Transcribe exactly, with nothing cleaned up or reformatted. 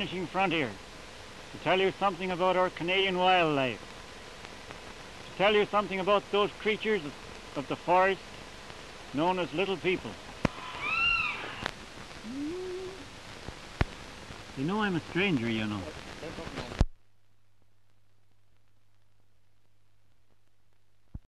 astonishing frontier, to tell you something about our Canadian wildlife, to tell you something about those creatures of the forest known as little people. You know, I'm a stranger, you know.